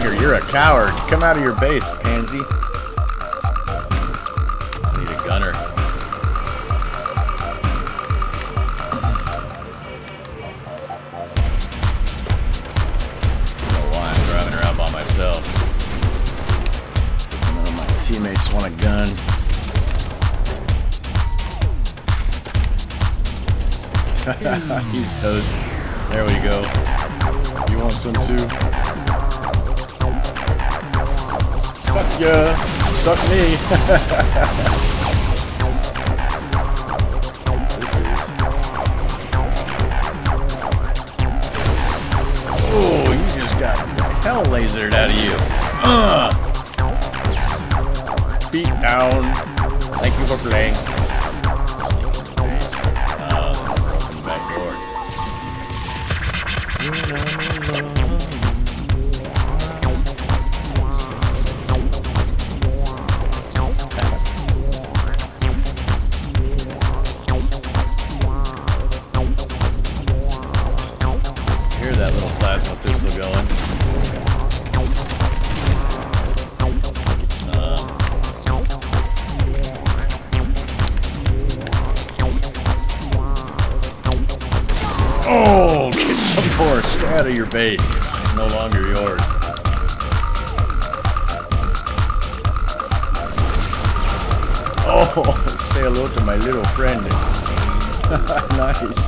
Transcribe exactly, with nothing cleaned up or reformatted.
tiger, you're a coward. Come out of your base, pansy. Need a gunner. I don't know why I'm driving around by myself. None of my teammates want a gun. He's toast. There we go. You want some too? Stuck ya! Stuck me! Oh, you just got hell lasered out of you. Uh. Beat down. Thank you for playing. Oh, get some more. Stay out of your base. It's no longer yours. Oh, say hello to my little friend. Nice.